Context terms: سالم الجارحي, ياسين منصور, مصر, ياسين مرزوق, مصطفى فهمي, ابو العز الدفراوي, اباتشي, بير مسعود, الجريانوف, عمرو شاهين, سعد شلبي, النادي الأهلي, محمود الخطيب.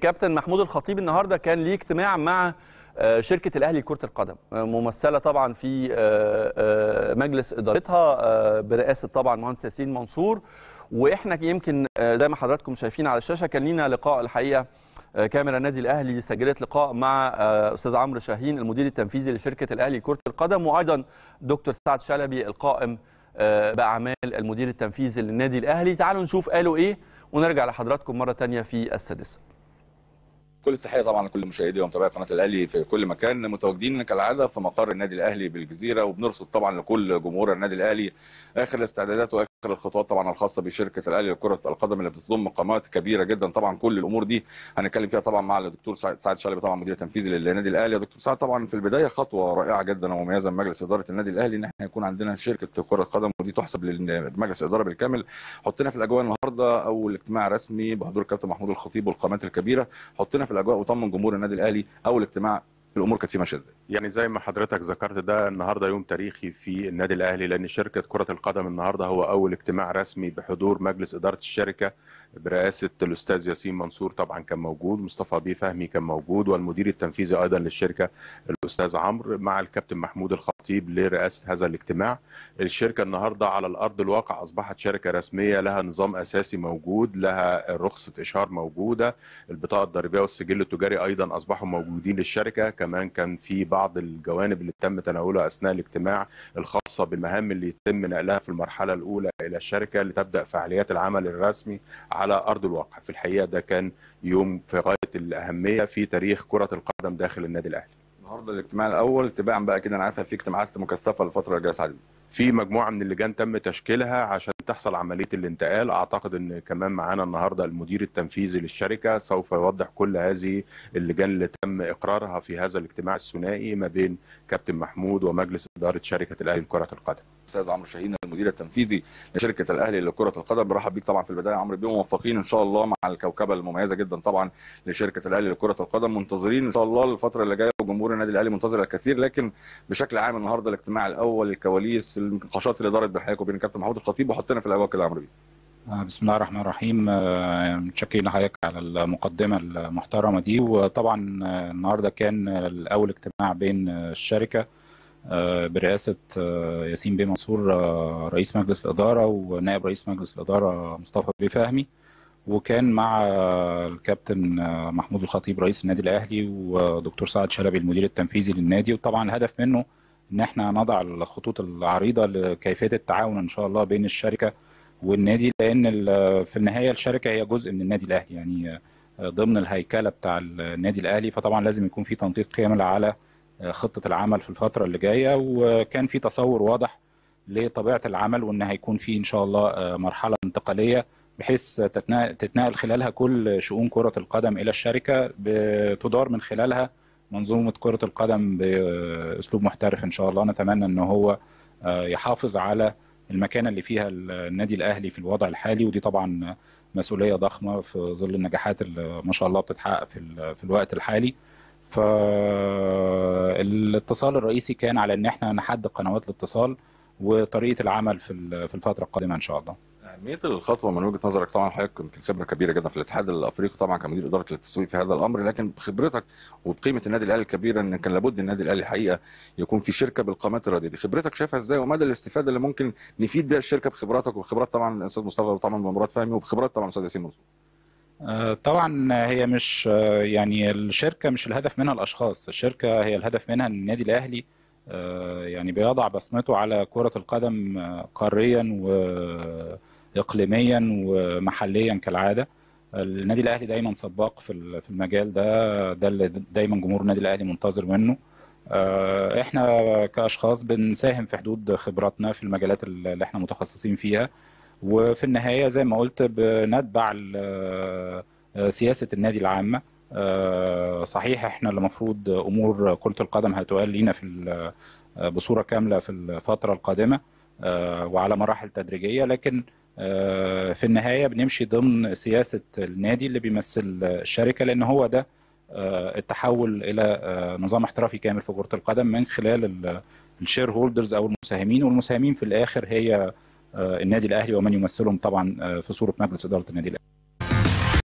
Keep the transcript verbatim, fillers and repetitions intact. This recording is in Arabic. كابتن محمود الخطيب، النهارده كان ليه اجتماع مع شركه الاهلي لكره القدم، ممثله طبعا في مجلس ادارتها برئاسه طبعا مهندس ياسين منصور. واحنا يمكن زي ما حضراتكم شايفين على الشاشه كان لينا لقاء، الحقيقه كاميرا النادي الاهلي سجلت لقاء مع استاذ عمرو شاهين المدير التنفيذي لشركه الاهلي لكره القدم، وايضا دكتور سعد شلبي القائم باعمال المدير التنفيذي للنادي الاهلي. تعالوا نشوف قالوا ايه ونرجع لحضراتكم مره ثانيه في السادسه. كل التحيه طبعا لكل مشاهدي ومتابعي قناه الاهلي في كل مكان، متواجدين كالعاده في مقر النادي الاهلي بالجزيره، وبنرصد طبعا لكل جمهور النادي الاهلي اخر الاستعدادات واخر الخطوات طبعا الخاصه بشركه الاهلي لكره القدم اللي بتضم مقامات كبيره جدا. طبعا كل الامور دي هنتكلم فيها طبعا مع الدكتور سعد شلبي طبعا مدير تنفيذي للنادي الاهلي. دكتور سعد، طبعا في البدايه خطوه رائعه جدا ومميزه من مجلس اداره النادي الاهلي ان احنا يكون عندنا شركه كره قدم، ودي تحسب لمجلس الاداره بالكامل. حطينا في الاجواء النهارده اول اجتماع رسمي بحضور الكابتن محمود الخطيب والقامات الكبيره، حطينا في الاجواء وطمن جمهور النادي الاهلي. اول اجتماع الامور كانت فيه ماشيه ازاي؟ يعني زي ما حضرتك ذكرت، ده النهارده يوم تاريخي في النادي الاهلي، لان شركه كره القدم النهارده هو اول اجتماع رسمي بحضور مجلس اداره الشركه برئاسه الاستاذ ياسين منصور. طبعا كان موجود مصطفى فهمي كان موجود، والمدير التنفيذي ايضا للشركه الاستاذ عمرو، مع الكابتن محمود الخطيب لرئاسه هذا الاجتماع. الشركه النهارده على الارض الواقع اصبحت شركه رسميه، لها نظام اساسي موجود، لها رخصه اشهار موجوده، البطاقه الضريبيه والسجل التجاري ايضا اصبحوا موجودين للشركه. كمان كان في بعض الجوانب اللي تم تناولها اثناء الاجتماع الخاصه بالمهام اللي يتم نقلها في المرحله الاولى الى الشركه لتبدا فعاليات العمل الرسمي على ارض الواقع. في الحقيقه ده كان يوم في غايه الاهميه في تاريخ كره القدم داخل النادي الاهلي. النهارده الاجتماع الاول تباعا بقى كده، انا عارفه في اجتماعات مكثفه الفتره الجايه سعد، في مجموعه من اللجان تم تشكيلها عشان تحصل عمليه الانتقال. اعتقد ان كمان معانا النهارده المدير التنفيذي للشركه سوف يوضح كل هذه اللجان اللي تم اقرارها في هذا الاجتماع الثنائي ما بين كابتن محمود ومجلس اداره شركه الاهلي لكره القدم. استاذ عمرو شاهين المدير التنفيذي لشركه الاهلي لكره القدم، برحب بيك طبعا في البدايه يا عمرو بيه، وموفقين ان شاء الله مع الكوكبه المميزه جدا طبعا لشركه الاهلي لكره القدم، منتظرين ان شاء الله الفتره اللي جايه، وجمهور النادي الاهلي منتظر الكثير. لكن بشكل عام النهارده الاجتماع الاول، الكواليس، النقاشات اللي دارت بينكم وبين كابتن محمود الخطيب، وحطينا في الاجواء كده يا عمرو بيه. بسم الله الرحمن الرحيم، متشكرين لحضرتك على المقدمه المحترمه دي. وطبعا النهارده كان الاول اجتماع بين الشركه برئاسة ياسين بيه منصور رئيس مجلس الإدارة ونائب رئيس مجلس الإدارة مصطفى بيه فهمي، وكان مع الكابتن محمود الخطيب رئيس النادي الأهلي ودكتور سعد شلبي المدير التنفيذي للنادي. وطبعا الهدف منه إن احنا نضع الخطوط العريضة لكيفية التعاون إن شاء الله بين الشركة والنادي، لأن في النهاية الشركة هي جزء من النادي الأهلي، يعني ضمن الهيكلة بتاع النادي الأهلي، فطبعا لازم يكون في تنسيق كامل على خطة العمل في الفترة اللي جاية. وكان في تصور واضح لطبيعة العمل، وان هيكون في ان شاء الله مرحلة انتقالية بحيث تتناقل خلالها كل شؤون كرة القدم الى الشركة، بتدار من خلالها منظومة كرة القدم باسلوب محترف ان شاء الله. نتمنى ان هو يحافظ على المكانة اللي فيها النادي الاهلي في الوضع الحالي، ودي طبعا مسؤولية ضخمة في ظل النجاحات اللي ما شاء الله بتتحقق في في الوقت الحالي. فالاتصال الرئيسي كان على ان احنا نحدد قنوات الاتصال وطريقه العمل في في الفتره القادمه ان شاء الله. اهميه الخطوه من وجهه نظرك؟ طبعا حضرتك يمكن خبره كبيره جدا في الاتحاد الافريقي طبعا كمدير اداره التسويق في هذا الامر، لكن بخبرتك وبقيمه النادي الاهلي الكبيره ان كان لابد النادي الاهلي الحقيقه يكون في شركه بالقامات الراضيه دي، خبرتك شايفها ازاي ومدى الاستفاده اللي ممكن نفيد بها الشركه بخبراتك وبخبرات طبعا الاستاذ مصطفى وطبعا مراد فهمي وبخبرات طبعا الاستاذ ياسين مرزوق؟ طبعا هي مش يعني الشركه مش الهدف منها الاشخاص، الشركه هي الهدف منها ان النادي الاهلي يعني بيضع بصمته على كره القدم قاريا واقليميا ومحليا كالعاده. النادي الاهلي دايما سباق في في المجال ده، ده اللي دايما جمهور النادي الاهلي منتظر منه. احنا كاشخاص بنساهم في حدود خبراتنا في المجالات اللي احنا متخصصين فيها، وفي النهايه زي ما قلت بنتبع سياسه النادي العامه. صحيح احنا اللي المفروض امور كره القدم هتقال لينا في بصوره كامله في الفتره القادمه وعلى مراحل تدريجيه، لكن في النهايه بنمشي ضمن سياسه النادي اللي بيمثل الشركه، لان هو ده التحول الى نظام احترافي كامل في كره القدم من خلال الشير هولدرز او المساهمين، والمساهمين في الاخر هي النادي الاهلي ومن يمثلهم طبعا في صوره مجلس اداره النادي الاهلي.